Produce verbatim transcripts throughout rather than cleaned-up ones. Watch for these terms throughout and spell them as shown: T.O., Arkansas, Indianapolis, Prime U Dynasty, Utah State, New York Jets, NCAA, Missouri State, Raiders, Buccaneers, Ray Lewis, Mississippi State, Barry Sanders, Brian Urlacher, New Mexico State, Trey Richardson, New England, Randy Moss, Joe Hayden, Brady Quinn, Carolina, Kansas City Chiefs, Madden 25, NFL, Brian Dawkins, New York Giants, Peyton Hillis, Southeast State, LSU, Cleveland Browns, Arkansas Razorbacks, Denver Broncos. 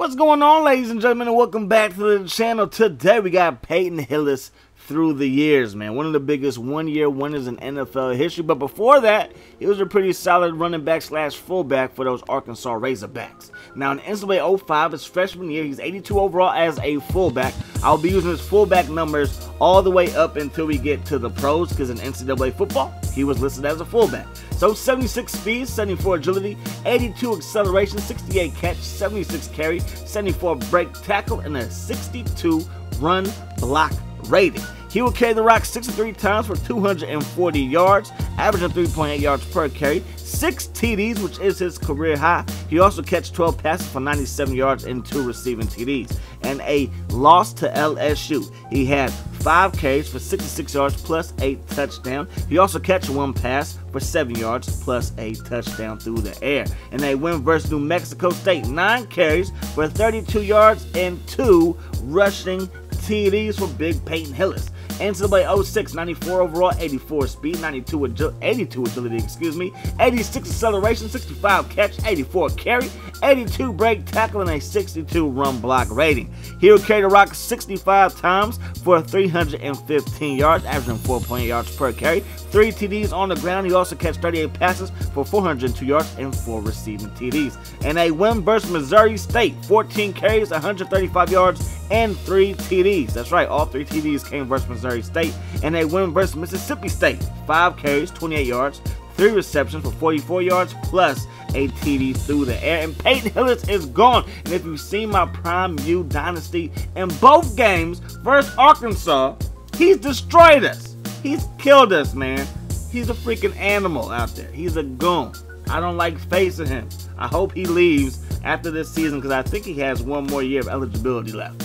What's going on, ladies and gentlemen, and welcome back to the channel. Today we got Peyton Hillis through the years, man. One of the biggest one-year winners in N F L history. But before that, he was a pretty solid running back slash fullback for those Arkansas Razorbacks. Now, in N C A A oh five, his freshman year, he's eighty-two overall as a fullback. I'll be using his fullback numbers all the way up until we get to the pros, because in N C A A football, he was listed as a fullback. So, seventy-six speed, seventy-four agility, eighty-two acceleration, sixty-eight catch, seventy-six carry, seventy-four break tackle, and a sixty-two run block rating. He will carry the rock sixty-three times for two hundred forty yards, averaging three point eight yards per carry, six T Ds, which is his career high. He also catches twelve passes for ninety-seven yards and two receiving T Ds. And a loss to L S U, he had five carries for sixty-six yards plus eight touchdowns. He also catches one pass for seven yards plus a touchdown through the air. And a win versus New Mexico State, nine carries for thirty-two yards and two rushing T Ds for big Peyton Hillis. N C A A oh six, ninety-four overall, eighty-four speed, ninety-two, agil eighty-two agility, excuse me, eighty-six acceleration, sixty-five catch, eighty-four carry, eighty-two break tackle, and a sixty-two run block rating. He'll carry the rock sixty-five times for three hundred fifteen yards, averaging four point eight yards per carry, three T Ds on the ground. He also catches thirty-eight passes for four hundred two yards and four receiving T Ds. And a win versus Missouri State, fourteen carries, one hundred thirty-five yards, and three T Ds. That's right, all three T Ds came versus Missouri State. And a win versus Mississippi State, five carries, twenty-eight yards, three receptions for forty-four yards, plus a T D through the air. And Peyton Hillis is gone. And if you've seen my Prime U Dynasty in both games versus Arkansas, he's destroyed us. He's killed us, man. He's a freaking animal out there. He's a goon. I don't like facing him. I hope he leaves after this season, because I think he has one more year of eligibility left.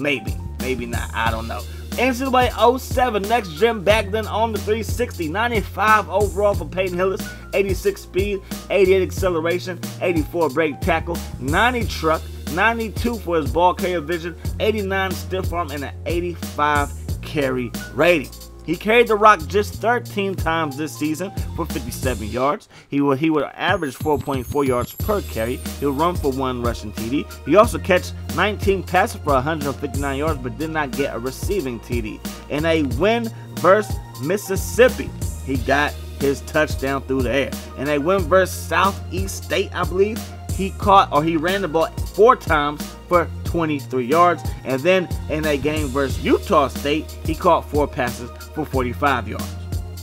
Maybe, maybe not, I don't know. N C A A oh seven, next gen back then on the three sixty, ninety-five overall for Peyton Hillis, eighty-six speed, eighty-eight acceleration, eighty-four break tackle, ninety truck, ninety-two for his ball carrier vision, eighty-nine stiff arm, and an eighty-five carry rating. He carried the rock just thirteen times this season for fifty-seven yards. He will he would average four point four yards per carry. He'll run for one rushing T D. He also catch nineteen passes for one hundred fifty-nine yards, but did not get a receiving T D. In a win versus Mississippi, he got his touchdown through the air. In a win versus Southeast State, I believe, he caught or he ran the ball four times for twenty-three yards. And then in a game versus Utah State, he caught four passes for forty-five yards.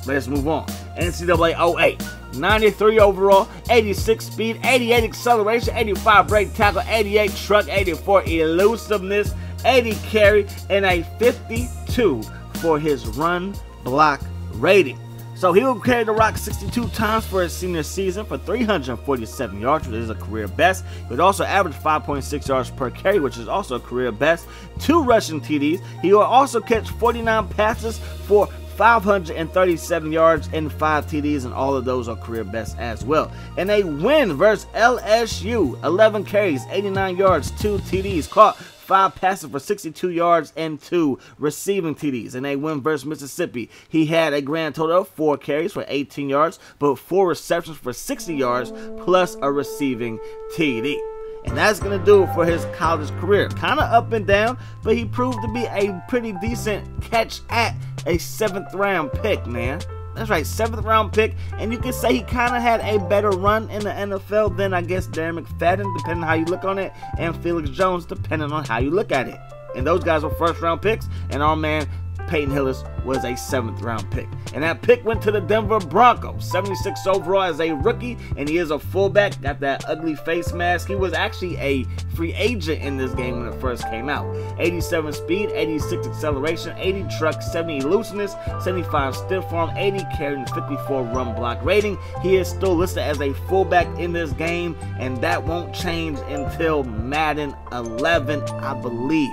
Let's move on. N C A A oh eight, ninety-three overall, eighty-six speed, eighty-eight acceleration, eighty-five break tackle, eighty-eight truck, eighty-four elusiveness, eighty carry, and a fifty-two for his run block rating. So he will carry the rock sixty-two times for his senior season for three hundred forty-seven yards, which is a career best. He would also average five point six yards per carry, which is also a career best. Two rushing T Ds. He will also catch forty-nine passes for five hundred thirty-seven yards and five T Ds, and all of those are career best as well. And a win versus L S U, eleven carries, eighty-nine yards, two T Ds caught, five passes for sixty-two yards and two receiving T Ds. In a win versus Mississippi, he had a grand total of four carries for eighteen yards, but four receptions for sixty yards plus a receiving T D. And that's going to do it for his college career. Kind of up and down, but he proved to be a pretty decent catch at a seventh round pick, man. That's right, seventh round pick, and you can say he kind of had a better run in the N F L than, I guess, Darren McFadden, depending on how you look on it, and Felix Jones, depending on how you look at it. And those guys were first round picks, and our man Peyton Hillis was a seventh round pick. And that pick went to the Denver Broncos, seventy-six overall as a rookie, and he is a fullback, got that ugly face mask. He was actually a free agent in this game when it first came out. eighty-seven speed, eighty-six acceleration, eighty truck, seventy elusiveness, seventy-five stiff arm, eighty carry, and fifty-four run block rating. He is still listed as a fullback in this game, and that won't change until Madden eleven, I believe.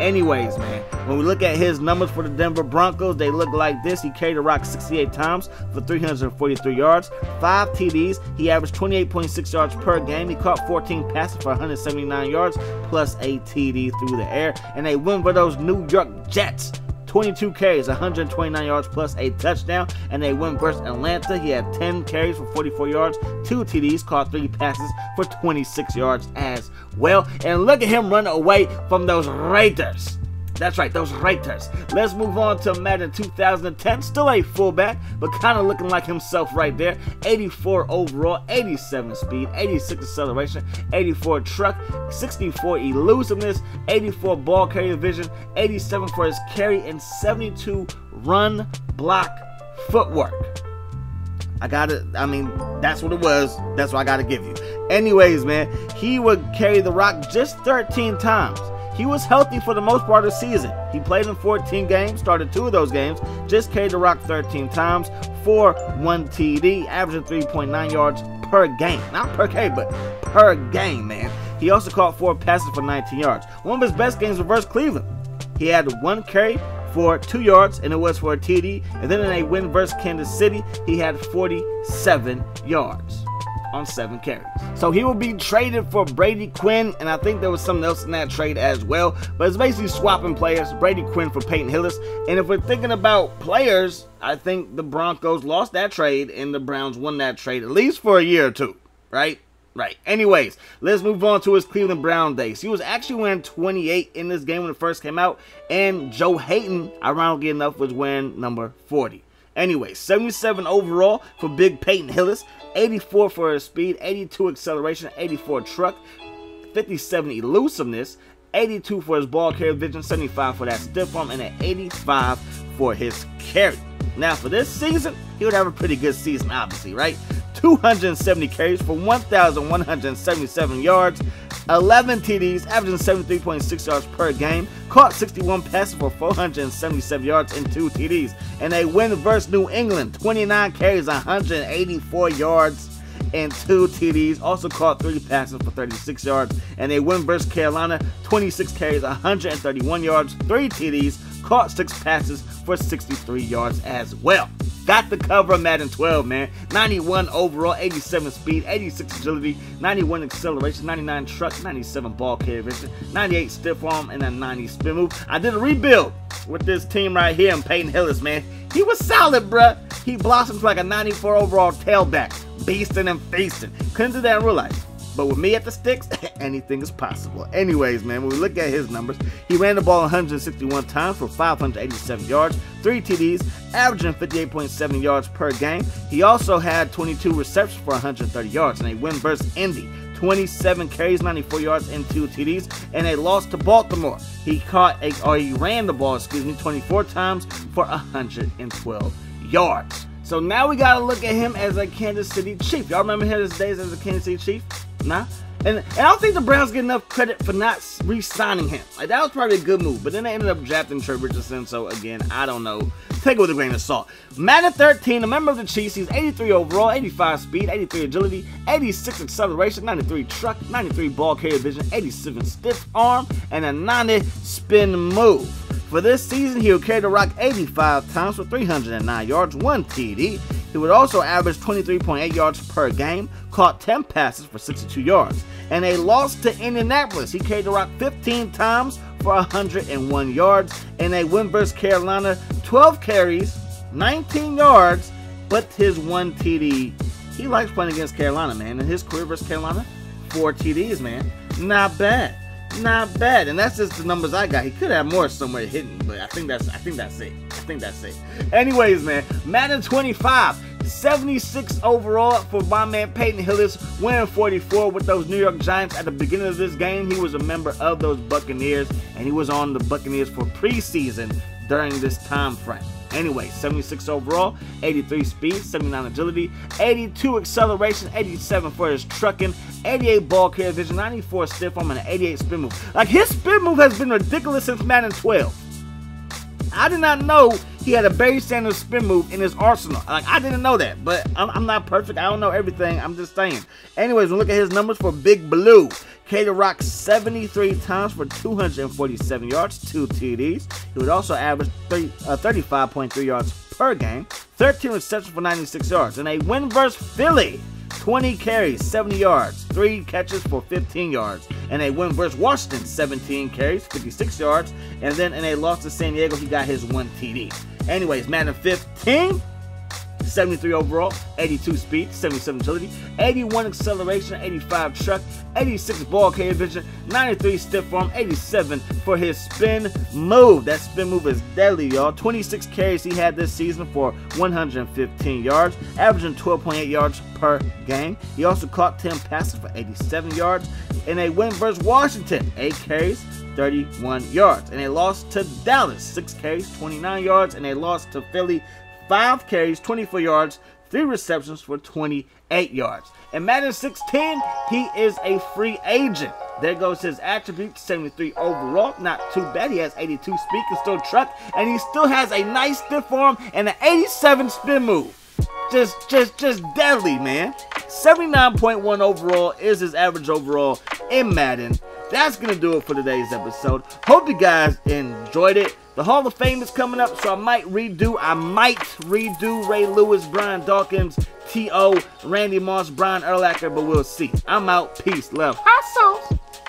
Anyways, man, when we look at his numbers for the Denver Broncos, they look like this. He carried the rock sixty-eight times for three hundred forty-three yards, five T Ds. He averaged twenty-eight point six yards per game. He caught fourteen passes for one hundred seventy-nine yards plus a T D through the air. And they win for those New York Jets, twenty-two carries, one hundred twenty-nine yards plus a touchdown, and they win versus Atlanta. He had ten carries for forty-four yards, two T Ds, caught three passes for twenty-six yards as well. And look at him run away from those Raiders. That's right, those Raiders. Let's move on to Madden two thousand ten. Still a fullback, but kind of looking like himself right there. eighty-four overall, eighty-seven speed, eighty-six acceleration, eighty-four truck, sixty-four elusiveness, eighty-four ball carrier vision, eighty-seven for his carry, and seventy-two run block footwork. I gotta, I mean, that's what it was. That's what I gotta give you. Anyways, man, he would carry the rock just thirteen times. He was healthy for the most part of the season. He played in fourteen games, started two of those games, just carried the rock thirteen times for one T D, averaging three point nine yards per game. Not per K, but per game, man. He also caught four passes for nineteen yards. One of his best games was versus Cleveland. He had one carry for two yards, and it was for a T D. And then in a win versus Kansas City, he had forty-seven yards on seven carries. So he will be traded for Brady Quinn, and I think there was something else in that trade as well, but it's basically swapping players, Brady Quinn for Peyton Hillis. And if we're thinking about players, I think the Broncos lost that trade and the Browns won that trade, at least for a year or two, right? Right. Anyways, let's move on to his Cleveland Brown days. He was actually wearing twenty-eight in this game when it first came out, and Joe Hayden, ironically enough, was wearing number forty. Anyway, seventy-seven overall for big Peyton Hillis, eighty-four for his speed, eighty-two acceleration, eighty-four truck, fifty-seven elusiveness, eighty-two for his ball carrier vision, seventy-five for that stiff arm, and an eighty-five for his carry. Now, for this season, he would have a pretty good season, obviously, right? two hundred seventy carries for one thousand one hundred seventy-seven yards, eleven T Ds, averaging seventy-three point six yards per game, caught sixty-one passes for four hundred seventy-seven yards and two T Ds, and a win versus New England, twenty-nine carries, one hundred eighty-four yards and two T Ds, also caught three passes for thirty-six yards, and a win versus Carolina, twenty-six carries, one hundred thirty-one yards, three T Ds, caught six passes for sixty-three yards as well. Got the cover of Madden twelve, man. ninety-one overall, eighty-seven speed, eighty-six agility, ninety-one acceleration, ninety-nine truck, ninety-seven ball carrier vision, ninety-eight stiff arm, and a ninety spin move. I did a rebuild with this team right here and Peyton Hillis, man. He was solid, bruh. He blossomed like a ninety-four overall tailback, beasting and feasting. Couldn't do that in real life. But with me at the sticks, anything is possible. Anyways, man, when we look at his numbers, he ran the ball one hundred sixty-one times for five hundred eighty-seven yards, three T Ds, averaging fifty-eight point seven yards per game. He also had twenty-two receptions for one hundred thirty yards, and a win versus Indy, twenty-seven carries, ninety-four yards, and two T Ds, and a loss to Baltimore. He caught, a, or he ran the ball, excuse me, twenty-four times for one hundred twelve yards. So now we gotta look at him as a Kansas City Chief. Y'all remember his days as a Kansas City Chief? Nah, and, and I don't think the Browns get enough credit for not re-signing him. Like, that was probably a good move, but then they ended up drafting Trey Richardson, so again, I don't know. Take it with a grain of salt. Madden thirteen, a member of the Chiefs, he's eighty-three overall, eighty-five speed, eighty-three agility, eighty-six acceleration, ninety-three truck, ninety-three ball carrier vision, eighty-seven stiff arm, and a ninety spin move. For this season, he would carry the rock eighty-five times for three hundred nine yards, one T D. He would also average twenty-three point eight yards per game, caught ten passes for sixty-two yards. And a loss to Indianapolis, he carried the rock fifteen times for one hundred one yards. And a win versus Carolina, twelve carries, nineteen yards, but his one T D. He likes playing against Carolina, man. In his career versus Carolina, four T Ds, man. Not bad. Not bad, and that's just the numbers I got. He could have more somewhere hidden, but I think that's I think that's it. I think that's it. Anyways, man, Madden twenty-five, seventy-six overall for my man Peyton Hillis, winning forty-four with those New York Giants. At the beginning of this game, he was a member of those Buccaneers, and he was on the Buccaneers for preseason during this time frame. Anyway, seventy-six overall, eighty-three speed, seventy-nine agility, eighty-two acceleration, eighty-seven for his trucking, eighty-eight ball carrier vision, ninety-four stiff arm, and an eighty-eight spin move. Like, his spin move has been ridiculous since Madden twelve. I did not know he had a Barry Sanders spin move in his arsenal. Like, I didn't know that, but I'm, I'm not perfect. I don't know everything. I'm just saying. Anyways, we look at his numbers for Big Blue. Carried the rock seventy-three times for two hundred forty-seven yards, two T Ds. He would also average thirty-five point three yards per game, thirteen receptions for ninety-six yards, and a win versus Philly. twenty carries, seventy yards, three catches for fifteen yards. And a win versus Washington, seventeen carries, fifty-six yards. And then in a loss to San Diego, he got his one T D. Anyways, Madden fifteen, seventy-three overall, eighty-two speed, seventy-seven agility, eighty-one acceleration, eighty-five truck, eighty-six ball carrier vision, ninety-three stiff arm, eighty-seven for his spin move. That spin move is deadly, y'all. twenty-six carries he had this season for one hundred fifteen yards, averaging twelve point eight yards per game. He also caught ten passes for eighty-seven yards in a win versus Washington, eight carries, thirty-one yards. And a loss to Dallas, six carries, twenty-nine yards, and a loss to Philly, five carries, twenty-four yards, three receptions for twenty-eight yards. In Madden sixteen, he is a free agent. There goes his attribute, seventy-three overall. Not too bad. He has eighty-two speed, can still truck, and he still has a nice stiff arm and an eighty-seven spin move. Just, just, just deadly, man. seventy-nine point one overall is his average overall in Madden. That's going to do it for today's episode. Hope you guys enjoyed it. The Hall of Fame is coming up, so I might redo, I might redo Ray Lewis, Brian Dawkins, T O, Randy Moss, Brian Urlacher, but we'll see. I'm out. Peace, love, hot sauce.